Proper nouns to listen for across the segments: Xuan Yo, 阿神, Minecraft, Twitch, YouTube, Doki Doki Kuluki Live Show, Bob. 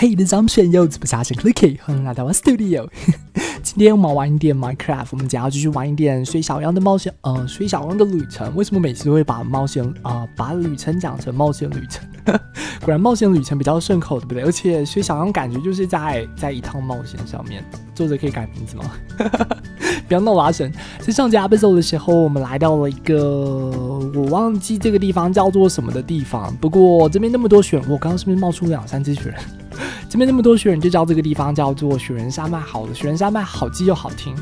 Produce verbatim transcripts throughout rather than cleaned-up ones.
Hey, this is I'm Xuan Yo， 不是阿信 Clicky， 欢迎来到我 Studio。今天我们玩一点 Minecraft， 我们想要继续玩一点水小羊的冒险，呃，水小羊的旅程。为什么每次都会把冒险啊、呃，把旅程讲成冒险旅程？果然冒险旅程比较顺口，对不对？而且水小羊感觉就是在在一趟冒险上面。作者可以改名字吗？不要闹了，阿神。在上集 episode 的时候，我们来到了一个我忘记这个地方叫做什么的地方。不过这边那么多雪人，我刚刚是不是冒出两三只雪人？这边那么多雪人，就叫这个地方叫做雪人山脉。好了，雪人山脉好记又好听。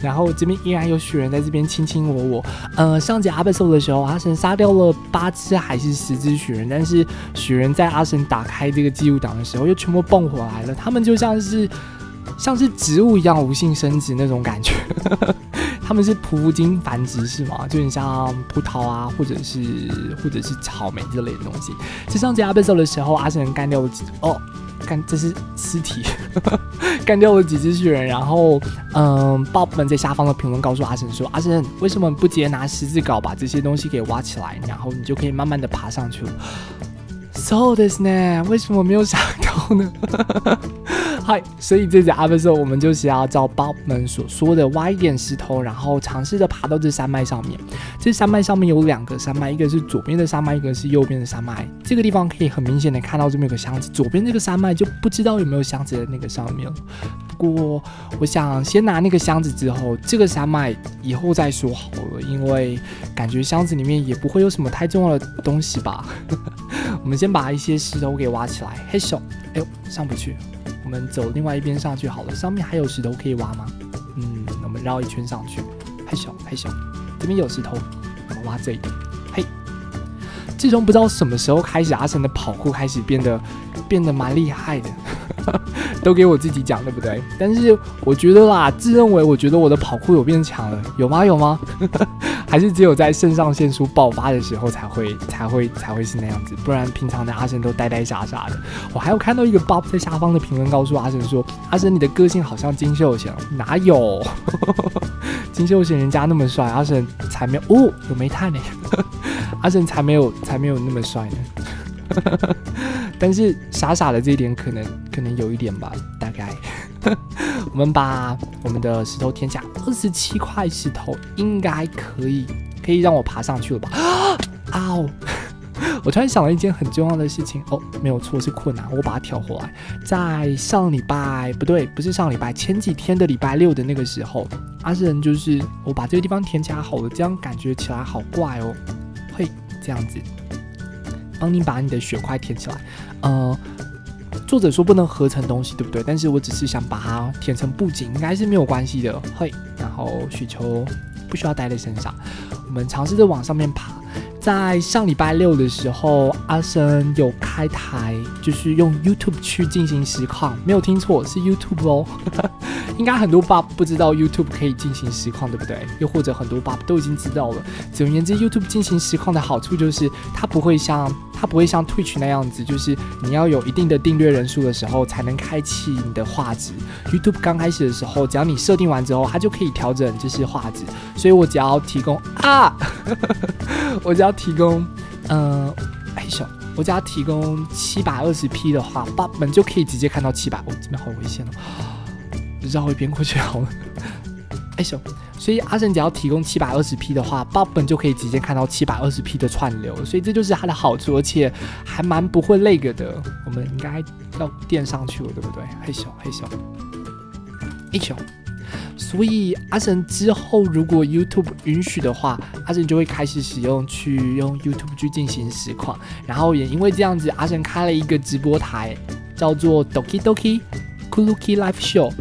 然后这边依然有雪人在这边卿卿我我。呃，上集阿贝兽的时候，阿神杀掉了八只还是十只雪人，但是雪人在阿神打开这个记录档的时候，又全部蹦回来了。他们就像是像是植物一样无性生殖那种感觉。他们是匍匐茎繁殖是吗？就很像葡萄啊，或者是或者是草莓这类的东西。其实上集阿贝兽的时候，阿神干掉了几哦。干，这是尸体，干掉了几只雪人，然后，嗯，爸爸们在下方的评论告诉阿神说：“阿神，为什么不直接拿十字镐把这些东西给挖起来，然后你就可以慢慢的爬上去了 ？”So this 呢？为什么没有想到呢？嗨，所以这集 episode 我们就是要照爸爸们所说的，挖一点石头，然后尝试着爬到这山脉上面。这山脉上面有两个山脉，一个是左边的山脉，一个是右边的山脉。这个地方可以很明显的看到这边有个箱子，左边这个山脉就不知道有没有箱子在那个上面了。不过我想先拿那个箱子之后，这个山脉以后再说好了，因为感觉箱子里面也不会有什么太重要的东西吧。我们先把一些石头给挖起来。嘿手，哎呦，上不去。我们走另外一边上去好了，上面还有石头可以挖吗？嗯，我们绕一圈上去。嘿咻嘿咻，这边有石头，我们挖这一点。嘿，自从不知道什么时候开始，阿神的跑酷开始变得变得蛮厉害的，都给我自己讲对不对？但是我觉得啦，自认为我觉得我的跑酷有变强了，有吗？有吗？还是只有在肾上腺素爆发的时候才会才会才会是那样子，不然平常的阿神都呆呆傻傻的。我还有看到一个 buff 在下方的评论告诉阿神说：“阿神，你的个性好像金秀贤，哪有？金秀贤人家那么帅，阿神才没有哦，有煤炭呢，阿神才没有才没有那么帅呢。但是傻傻的这一点可能可能有一点吧，大概。”我们把我们的石头填起来，二十七块石头应该可以，可以让我爬上去了吧？啊哦！我突然想了一件很重要的事情哦，没有错，是困难，我把它调回来。在上礼拜不对，不是上礼拜，前几天的礼拜六的那个时候，阿神就是我把这个地方填起来好了，这样感觉起来好怪哦。嘿，这样子，帮你把你的血块填起来，呃。作者说不能合成东西，对不对？但是我只是想把它填成布景，应该是没有关系的。嘿，然后雪球不需要带在身上，我们尝试着往上面爬。在上礼拜六的时候，阿神有开台，就是用 YouTube 去进行实况，没有听错，是 YouTube 哦。应该很多 buff 不知道 YouTube 可以进行实况，对不对？又或者很多 buff 都已经知道了。总而言之 ，YouTube 进行实况的好处就是它不会像。它不会像 Twitch 那样子，就是你要有一定的订阅人数的时候才能开启你的画质。YouTube 刚开始的时候，只要你设定完之后，它就可以调整就是画质。所以我只要提供啊，我只要提供，嗯、呃，哎呦，我只要提供 七百二十P 的话，爸们就可以直接看到七百。哦，这边好危险哦，绕一边过去好了。哎呦。所以阿神只要提供 七百二十P 的话，爸本就可以直接看到 七百二十P 的串流，所以这就是它的好处，而且还蛮不会累个的。我们应该要垫上去了，对不对？嘿咻嘿咻，嘿咻。所以阿神之后如果 YouTube 允许的话，阿神就会开始使用去用 YouTube 去进行实况，然后也因为这样子，阿神开了一个直播台，叫做 Doki Doki。Kuluki Live Show，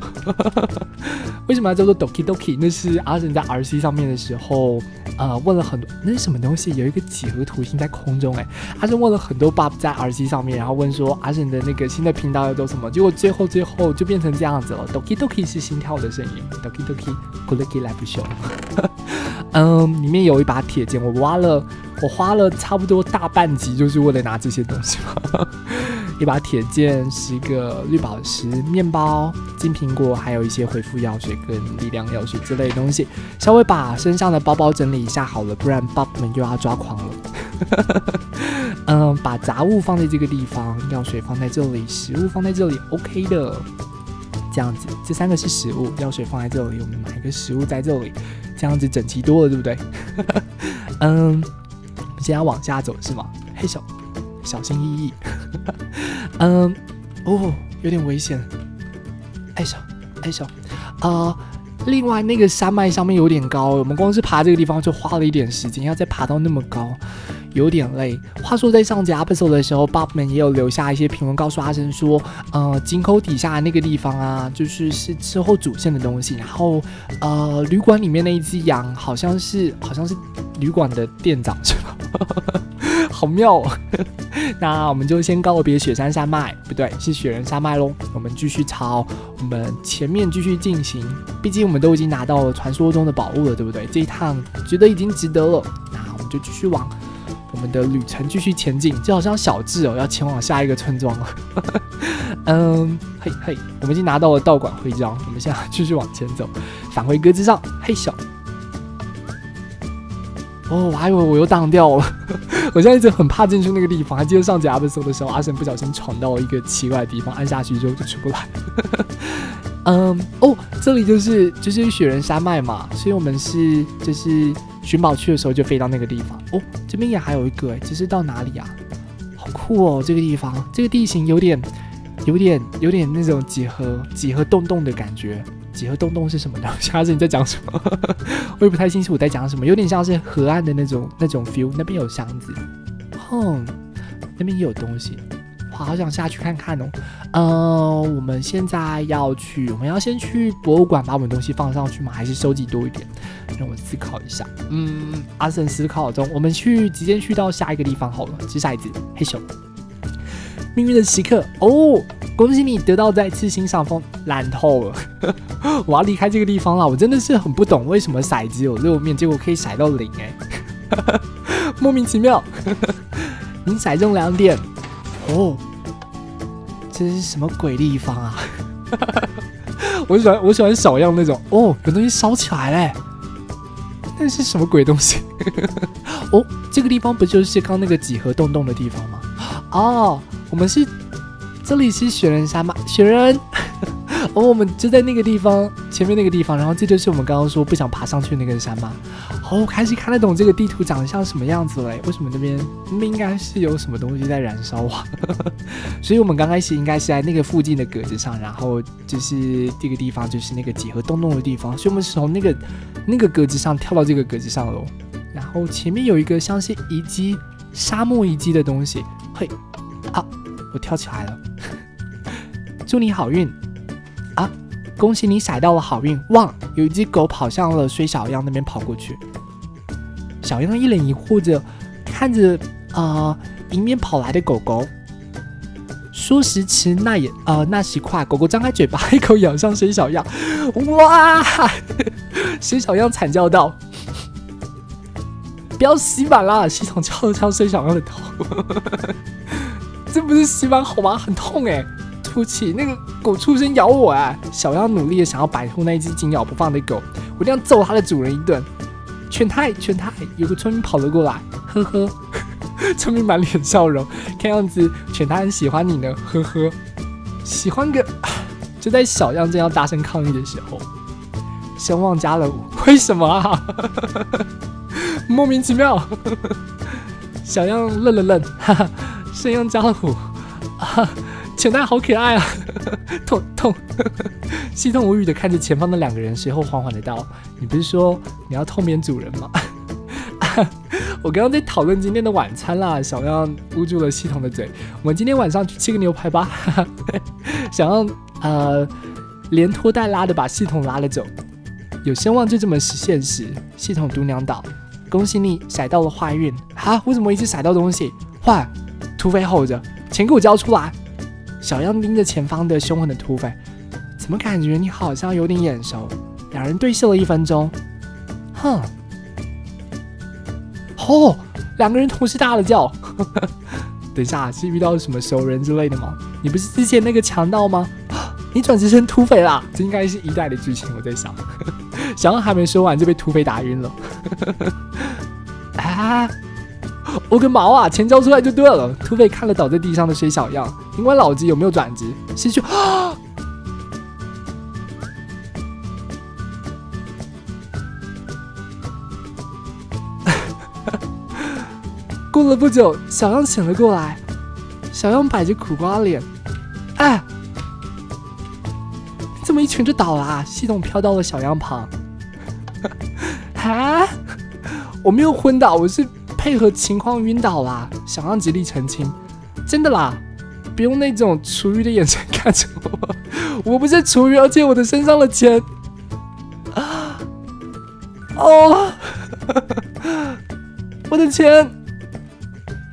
为什么要叫做 Doki Doki？ 那是阿神在 R C 上面的时候，呃，问了很多那是什么东西？有一个几何图形在空中、欸，哎，阿神问了很多 buff 在 R C 上面，然后问说阿神的那个新的频道要做什么？结果最后最后就变成这样子了。Doki Doki 是心跳的声音 ，Doki Doki Kuluki Live Show 。嗯，里面有一把铁剑，我挖了，我花了差不多大半集，就是为了拿这些东西嘛。一把铁剑，十个绿宝石、面包、金苹果，还有一些回复药水跟力量药水之类的东西。稍微把身上的包包整理一下好了，不然 buff 们又要抓狂了。嗯，把杂物放在这个地方，药水放在这里，食物放在这里 ，OK 的。这样子，这三个是食物，药水放在这里，我们买个食物在这里，这样子整齐多了，对不对？嗯，现在往下走是吗？嘿，小小心翼翼。嗯，哦，有点危险。哎小，哎小，啊。另外，那个山脉上面有点高，我们光是爬这个地方就花了一点时间，要再爬到那么高，有点累。话说，在上集 episode 的时候 ，Bob 们也有留下一些评论，告诉阿生说，呃，井口底下那个地方啊，就是是之后主线的东西。然后，呃，旅馆里面那一只羊，好像是好像是旅馆的店长是吧？好妙哦！那我们就先告别雪山山脉，不对，是雪人山脉喽。我们继续朝我们前面继续进行，毕竟我们都已经拿到了传说中的宝物了，对不对？这一趟觉得已经值得了，那我们就继续往我们的旅程继续前进。就好像小智哦，要前往下一个村庄了。嗯，嘿嘿，我们已经拿到了道馆徽章，我们现在继续往前走，返回格子上。嘿小，哦，我还以为我又荡掉了。我现在一直很怕进去那个地方，还记得上集 episode 的时候，阿神不小心闯到一个奇怪的地方，按下去之后就出不来。嗯，哦，这里就是就是雪人山脉嘛，所以我们是就是寻宝去的时候就飞到那个地方。哦，这边也还有一个，哎，这是到哪里啊？好酷哦，这个地方，这个地形有点有点有点那种几何几何洞洞的感觉。几何洞洞是什么呢？阿生你在讲什么？我也不太清楚我在讲什么，有点像是河岸的那种那种 feel。那边有箱子，哼，那边也有东西，哇，好想下去看看哦。呃，我们现在要去，我们要先去博物馆把我们东西放上去吗？还是收集多一点？让我思考一下。嗯，阿生思考中，我们去直接去到下一个地方好了。掷骰子，嘿咻。命运的时刻哦，恭喜你得到再次新上风，烂透了！我要离开这个地方了，我真的是很不懂为什么骰子有六面，结果可以骰到零哎，莫名其妙。你骰中两点哦，这是什么鬼地方啊？我喜欢我喜欢小样那种哦，有东西烧起来嘞，那是什么鬼东西？哦，这个地方不就是刚那个几何洞洞的地方吗？哦，我们是这里是雪人山脉，雪人。哦，我们就在那个地方，前面那个地方，然后这就是我们刚刚说不想爬上去那个山脉。哦，开始看得懂这个地图长得像什么样子了。为什么那边那边应该是有什么东西在燃烧啊？所以我们刚开始应该是在那个附近的格子上，然后就是这个地方就是那个几何洞洞的地方，所以我们是从那个那个格子上跳到这个格子上喽。然后前面有一个像是遗迹。沙漠遗迹的东西，嘿，啊，我跳起来了！祝你好运啊！恭喜你踩到了好运！哇，有一只狗跑向了水小样那边跑过去，小样一脸疑惑着看着啊、呃、迎面跑来的狗狗。说时迟，那也呃那时快，狗狗张开嘴巴，一口咬上水小样，哇！水小样惨叫道。不要洗碗啦！系统敲了敲水小样的头，这不是洗碗好吗？很痛哎、欸！出气，那个狗畜生咬我哎、啊！小样努力的想要摆脱那一只紧咬不放的狗，我一定要揍它的主人一顿！犬太，犬太！有个村民跑了过来，呵呵，村民满脸笑容，看样子犬太很喜欢你呢，呵呵，喜欢个！就在小样正要大声抗议的时候，声望加了五，为什么啊？莫名其妙，小样愣了愣，哈哈，山羊加虎，啊，犬太好可爱啊，痛痛，系统无语的看着前方的两个人，随后缓缓的道：“你不是说你要痛扁主人吗？”啊、我刚刚在讨论今天的晚餐啦，小样捂住了系统的嘴。我们今天晚上去吃个牛排吧。哈哈，小样呃，连拖带拉的把系统拉了走。有声望就这么现实，系统毒娘道。恭喜你甩到了坏运啊！为什么一直甩到东西？坏！土匪吼着：“钱给我交出来！”小样盯着前方的凶狠的土匪，怎么感觉你好像有点眼熟？两人对视了一分钟，哼！哦，两个人同时大了叫。等一下，是遇到什么熟人之类的吗？你不是之前那个强盗吗？你转职成土匪啦！这应该是一代的剧情，我在想。小样还没说完就被土匪打晕了。啊！我个毛啊！钱交出来就对了。土匪看了倒在地上的水小样，尽管老子有没有转职，先去啊！过了不久，小样醒了过来，小样摆着苦瓜脸，哎，你怎么一拳就倒啦、啊？系统飘到了小样旁。啊！我没有昏倒，我是配合情况晕倒啦。小样极力澄清，真的啦，别用那种厨余的眼神看着我，我不是厨余，而且我的身上的钱啊，哦，我的钱，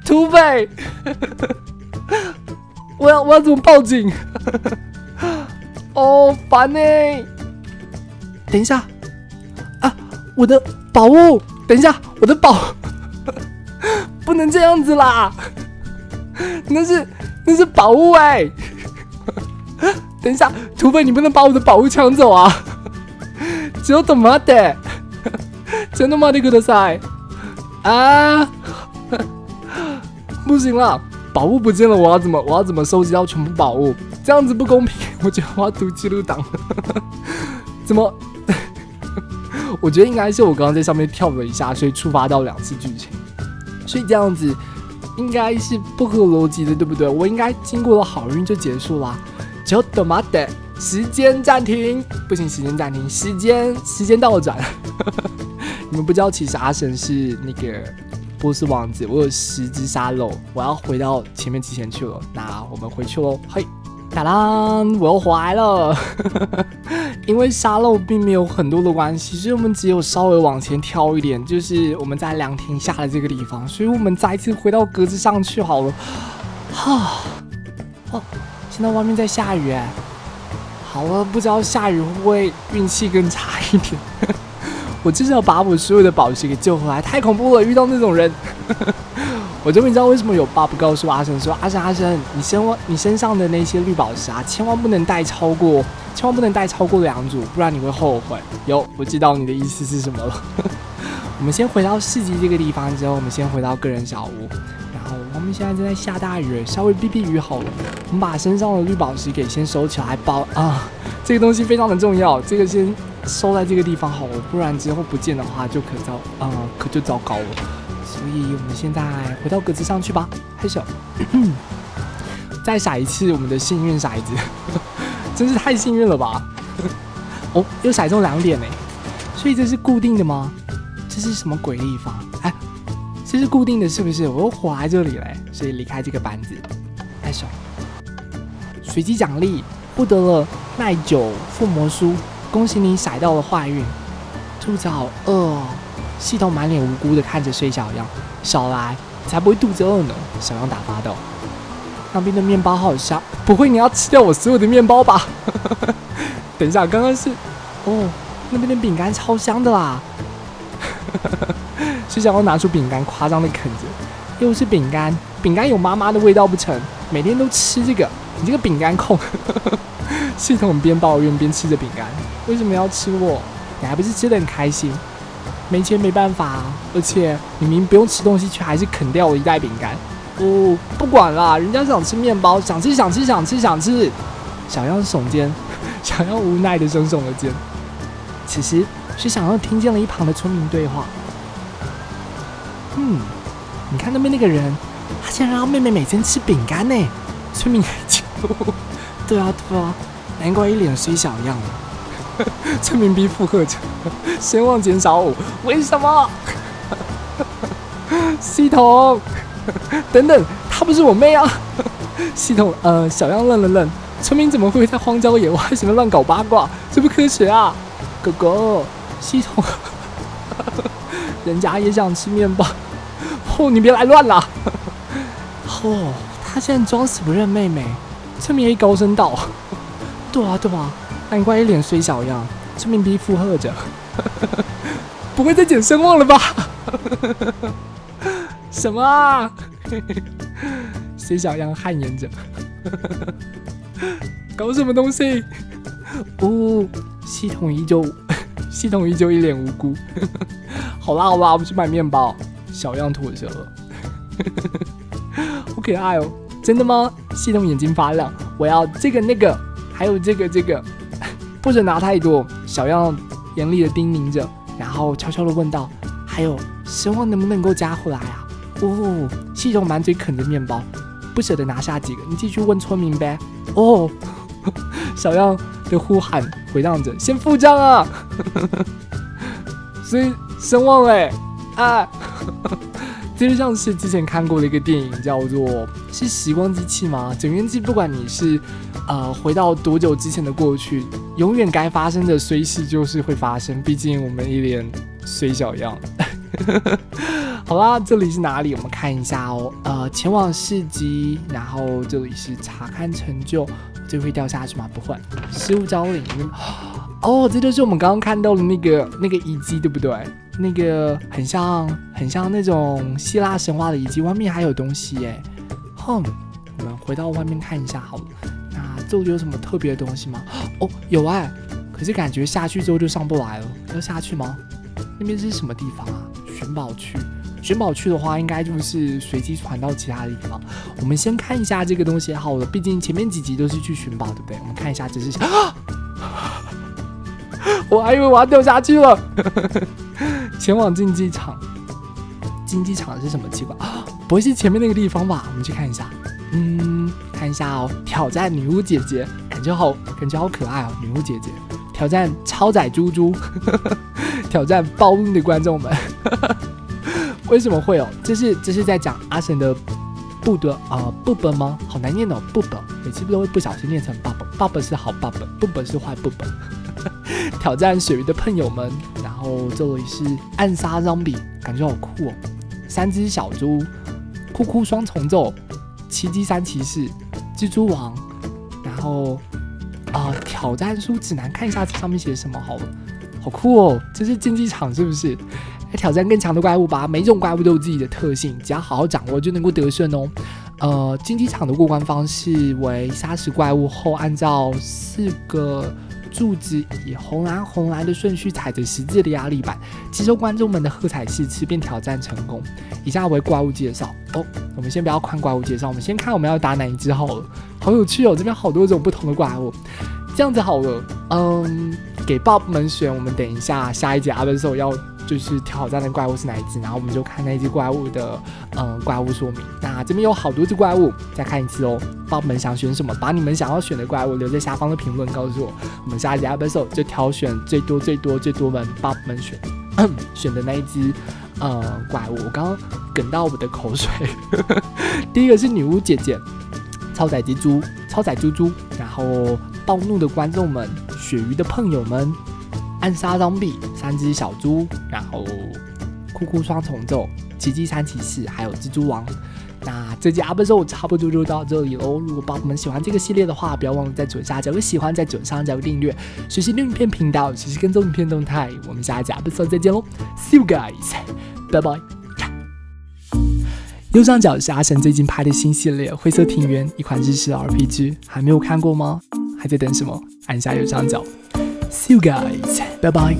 土匪，我要我要怎么报警？哦，烦呢、欸。等一下。我的宝物，等一下，我的宝，不能这样子啦，那是那是宝物哎、欸！等一下，土匪，你不能把我的宝物抢走啊！只有他妈的，真他妈的给他塞啊！不行了，宝物不见了，我要怎么我要怎么收集到全部宝物？这样子不公平，我觉得我要读记录档，怎么？我觉得应该是我刚刚在上面跳了一下，所以触发到两次剧情，所以这样子应该是不合逻辑的，对不对？我应该经过了好运就结束啦。只要等嘛等，时间暂停，不行，时间暂停，时间时间倒转。你们不知道，其实阿神是那个波斯王子，我有十只沙漏，我要回到前面之前去了。那我们回去喽，嘿。当然，我又回来了，因为沙漏并没有很多的关系，所以我们只有稍微往前挑一点，就是我们在凉亭下的这个地方，所以我们再次回到格子上去好了。哈，哦，现在外面在下雨哎，好了，不知道下雨会不会运气更差一点？我至少把我所有的宝石给救回来，太恐怖了，遇到那种人。我终于知道为什么有爸不告诉阿神说：“阿神，阿神，你身你身上的那些绿宝石啊，千万不能带超过，千万不能带超过两组，不然你会后悔。”哟，我知道你的意思是什么了。我们先回到市集这个地方之后，我们先回到个人小屋，然后我们现在正在下大雨，稍微避避雨好了。我们把身上的绿宝石给先收起来，包啊，这个东西非常的重要，这个先收在这个地方好了，不然之后不见的话就可糟啊、呃，可就糟糕了。所以我们现在回到格子上去吧，开始。再骰一次我们的幸运骰子，真是太幸运了吧！哦，又骰中两点哎，所以这是固定的吗？这是什么鬼地方？哎，这是固定的，是不是？我又活在这里嘞，所以离开这个板子。开始。随机奖励获得了耐久附魔书，恭喜你骰到了坏运。吐槽二。呃系统满脸无辜的看着睡小样，少来，才不会肚子饿呢！小样打发道。那边的面包好香，不会你要吃掉我所有的面包吧？等一下，刚刚是……哦，那边的饼干超香的啦！睡小样拿出饼干，夸张的啃着，又是饼干，饼干有妈妈的味道不成？每天都吃这个，你这个饼干控！系统边抱怨边吃着饼干，为什么要吃我？你还不是吃得很开心？没钱没办法、啊，而且你明明不用吃东西，却还是啃掉我一袋饼干。哦，不管啦，人家想吃面包，想吃想吃想吃想吃。小样耸肩，小样无奈的耸耸了肩。此时，是小样听见了一旁的村民对话。嗯，你看那边那个人，他竟然让妹妹每天吃饼干呢。村民气呼，对啊对啊，难怪一脸衰小样了。村民逼附和着，声望减少五，为什么？系统，等等，她不是我妹啊！系统，呃，小样愣了愣，村民怎么会在荒郊野外什么乱搞八卦？这不科学啊！狗狗，系统，人家也想吃面包，哦，你别来乱了！哦，他现在装死不认妹妹，村民也高声道：“对啊，对啊。”难怪一脸衰小样，村民逼附和着，不会再减声望了吧？什么啊？衰小样汗颜着，搞什么东西？哦，系统依旧，系统依旧一脸无辜。好啦好啦，我们去买面包。小样妥协了。好可爱哦！真的吗？系统眼睛发亮，我要这个那个，还有这个这个，不准拿太多。小样严厉的叮咛着，然后悄悄的问道：“还有神王能不能够加回来啊？”哦，系统满嘴啃着面包，不舍得拿下几个。你继续问村民呗。哦，小样的呼喊回荡着：“先付账啊！”所以神王哎、欸、啊！这就像是之前看过的一个电影，叫做是《时光机器》吗？整元机，不管你是呃回到多久之前的过去，永远该发生的虽是就是会发生，毕竟我们一脸虽小样。好啦，这里是哪里？我们看一下哦。呃，前往市集，然后这里是查看成就，这会掉下去吗？不会。失物招领。哦，这就是我们刚刚看到的那个那个遗迹，对不对？那个很像，很像那种希腊神话的遗迹，外面还有东西耶。哼，我们回到外面看一下好了。那这里有什么特别的东西吗？哦，有哎，可是感觉下去之后就上不来了。要下去吗？那边是什么地方啊？寻宝区。寻宝区的话，应该就是随机传到其他地方。我们先看一下这个东西好了，毕竟前面几集都是去寻宝，对不对？我们看一下这是。啊！我还以为我要掉下去了。前往竞技场，竞技场是什么奇怪？啊，不会是前面那个地方吧？我们去看一下。嗯，看一下哦，挑战女巫姐姐，感觉好，感觉好可爱哦，女巫姐姐。挑战超载猪猪，呵呵挑战暴怒的观众们。呵呵为什么会有？这是这是在讲阿神的布的啊布本吗？好难念哦，布本，每次都会不小心念成爸爸。爸爸是好爸爸，布本是坏布本。挑战水鱼的朋友们。然后这里是暗杀 zombie， 感觉好酷哦！三只小猪，酷酷双重奏，奇迹三骑士，蜘蛛王，然后啊、呃、挑战书指南，看一下这上面写什么好了，好酷哦！这是竞技场是不是？来挑战更强的怪物吧！每种怪物都有自己的特性，只要好好掌握就能够得胜哦。呃，竞技场的过关方式为杀死怪物后，按照四个。柱子以红蓝红蓝的顺序踩着十字的压力板，接受观众们的喝彩试吃，并挑战成功。以下为怪物介绍哦，我们先不要看怪物介绍，我们先看我们要打哪一只好了。好有趣哦，这边好多种不同的怪物。这样子好了，嗯，给 Bob 们选，我们等一下下一节阿文兽要就是挑战的怪物是哪一只，然后我们就看那只怪物的嗯怪物说明。那这边有好多只怪物，再看一次哦。Bob 们想选什么，把你们想要选的怪物留在下方的评论告诉我，我们下一节阿文兽就挑选最多最多最多们 Bob 们选选的那一只呃、嗯、怪物。我刚刚哽到我的口水。第一个是女巫姐姐，超载蜘蛛，超载猪猪，然后。暴怒的观众们，鳕鱼的朋友们，暗杀 zombie， 三只小猪，然后酷酷双重奏，奇迹三骑士，还有蜘蛛王。那这集 episode 差不多就到这里喽。如果宝宝们喜欢这个系列的话，不要忘了在左下角有喜欢，在左上角有订阅，学习影片频道，学习跟踪影片动态。我们下一集 episode 再见喽 ，See you guys， 拜拜。右上角是阿神最近拍的新系列《灰色庭园》，一款日式 R P G， 还没有看过吗？还在等什么？按下右上角 ，See you guys， 拜拜。